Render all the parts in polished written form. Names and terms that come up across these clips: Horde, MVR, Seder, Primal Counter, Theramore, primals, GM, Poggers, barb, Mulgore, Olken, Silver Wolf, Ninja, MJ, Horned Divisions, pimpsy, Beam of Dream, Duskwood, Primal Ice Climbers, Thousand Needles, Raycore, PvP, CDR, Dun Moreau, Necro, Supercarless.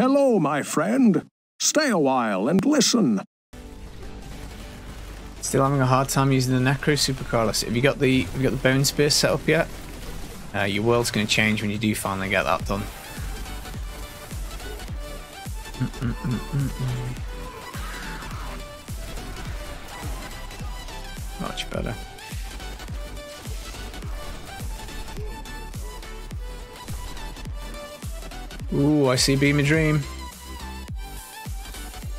Hello, my friend. Stay a while and listen. Still having a hard time using the Necro, Supercarless. Have you got the bone spear set up yet? Your world's going to change when you do finally get that done. Much better. Ooh, I see Beam of Dream.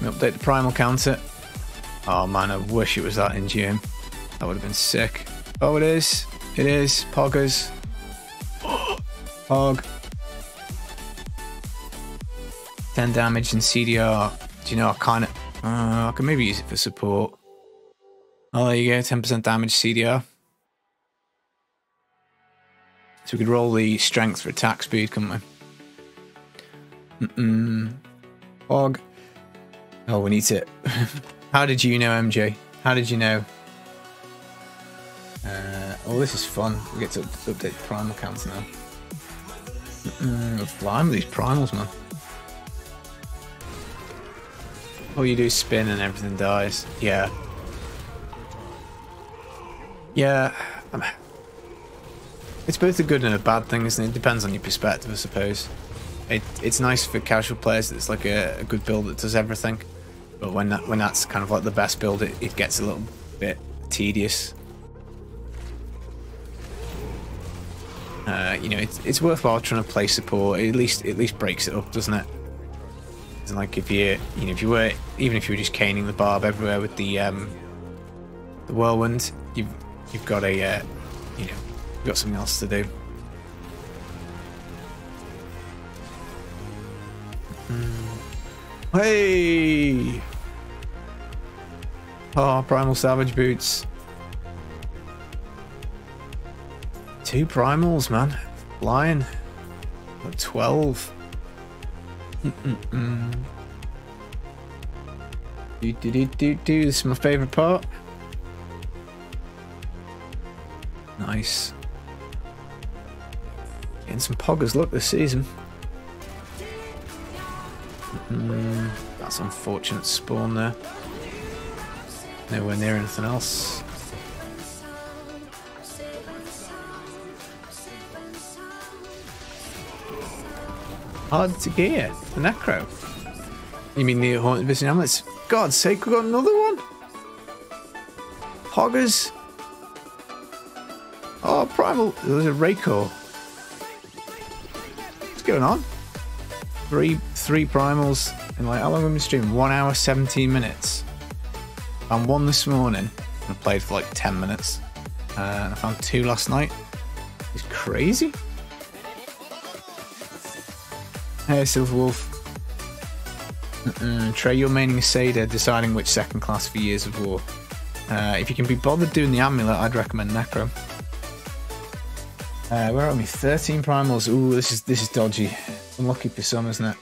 Update the Primal Counter. Oh man, I wish it was that in GM. That would have been sick. Oh, it is. It is. Poggers. Pog. 10 damage and CDR. Do you know, I kind of... I can maybe use it for support. Oh, there you go. 10% damage CDR. So we could roll the strength for attack speed, couldn't we? Pog. Oh, we need to... How did you know, MJ? How did you know? Oh, this is fun. We get to update the primal counts now. Flying with these primals, man. All you do is spin and everything dies. Yeah. Yeah. It's both a good and a bad thing, isn't it? It depends on your perspective, I suppose. It's nice for casual players. It's like a good build that does everything. But when that's kind of like the best build, it gets a little bit tedious. You know, it's worthwhile trying to play support. It at least breaks it up, doesn't it? It's like if you were just caning the barb everywhere with the whirlwind, you've got a you know, you've got something else to do. Hey! Oh, Primal Savage Boots. 2 primals, man. Flying. 12. Do. This is my favourite part. Nice. Getting some poggers luck this season. That's unfortunate spawn there. Nowhere near anything else. Hard to gear. The Necro. You mean the Horned Division amulets? God's sake, we got another one. Hoggers. Oh, Primal. There's a Raycore. What's going on? Three primals in like how long have we streamed? 1 hour 17 minutes. Found one this morning and played for like 10 minutes. And I found 2 last night. It's crazy. Hey, Silver Wolf. Trey, you're maining Seder, deciding which second class for Years of War. If you can be bothered doing the amulet, I'd recommend Necro. Where are we? 13 primals. Ooh, this is dodgy. Unlucky for some, isn't it?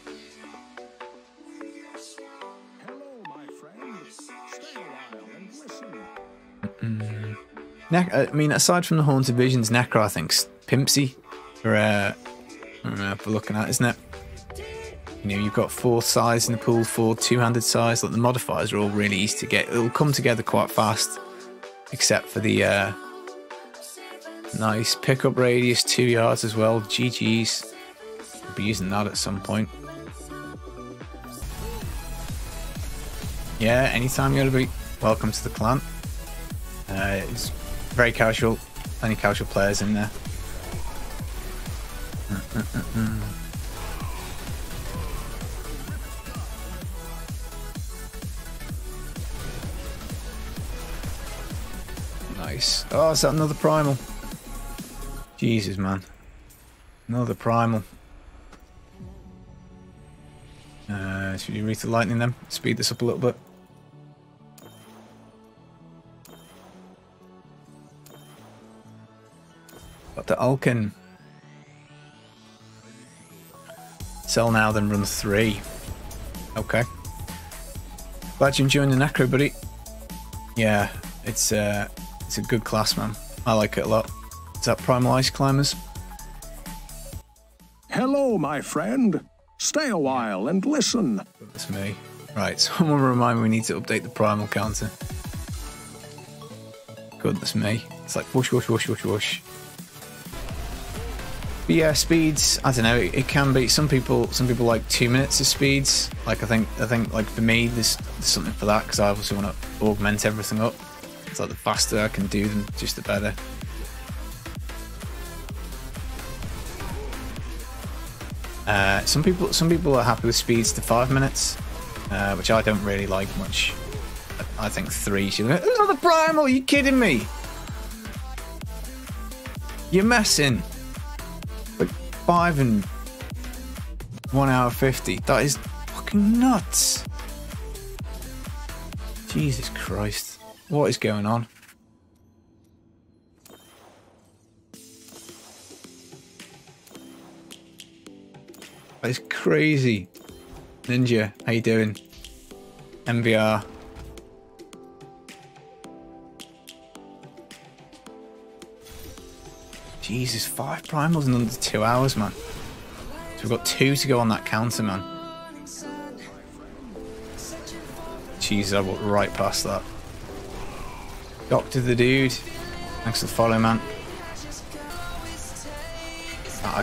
Hello, my friends. Stay around and listen. I mean, aside from the Horned Divisions, Necro, I think, pimpsy for looking at, isn't it? You know, you've got 4 sides in the pool, 4 two-handed sides. Like the modifiers are all really easy to get. It'll come together quite fast, except for the nice pickup radius, 2 yards as well. GGs. I'll be using that at some point. Yeah, anytime you gotta be welcome to the clan. It's very casual. Plenty of casual players in there. Nice. Oh, is that another primal? Jesus, man. Another primal. Should we wreath the lightning then? Speed this up a little bit. Got the Olken. Sell now, then run 3. Okay. Glad you're enjoying the Necro, buddy. Yeah, it's a good class, man. I like it a lot. Is that Primal Ice Climbers? Hello, my friend. Stay a while and listen. That's for me. Right, someone remind me we need to update the primal counter. Goodness me. It's like whoosh, whoosh, whoosh, whoosh, whoosh. But yeah, speeds, I don't know, it can be, some people like 2 minutes of speeds. Like I think like for me, there's something for that, because I obviously want to augment everything up. It's like the faster I can do them, just the better. Some people are happy with speeds to 5 minutes, which I don't really like much. I think 3 should be. Another primal, are you kidding me? You're messing. Like 5 and 1 hour 50. That is fucking nuts. Jesus Christ. What is going on? That is crazy. Ninja, how you doing? MVR. Jesus, 5 primals in under 2 hours, man. So we've got 2 to go on that counter, man. Jesus, I walked right past that. Doctor the dude. Thanks for the follow, man.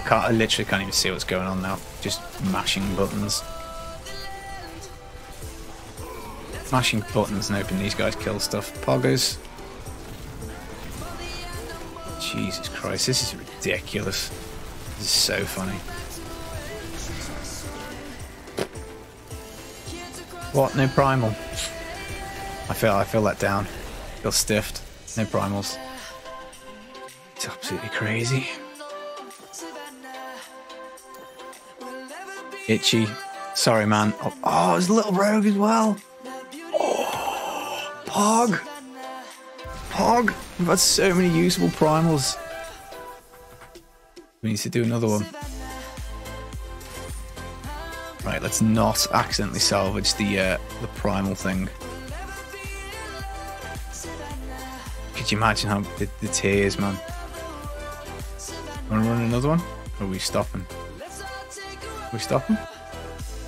I literally can't even see what's going on now. Just mashing buttons. Mashing buttons and hoping these guys kill stuff. Poggers. Jesus Christ, this is ridiculous. This is so funny. What? No primal? I feel let down. I feel stiffed. No primals. It's absolutely crazy. Itchy. Sorry, man. Oh, oh, there's a little rogue as well. Oh, Pog. Pog. We've had so many usable primals. We need to do another one. Right, let's not accidentally salvage the primal thing. Could you imagine how the tears, man? Want to run another one? Or are we stopping? Are we stopping?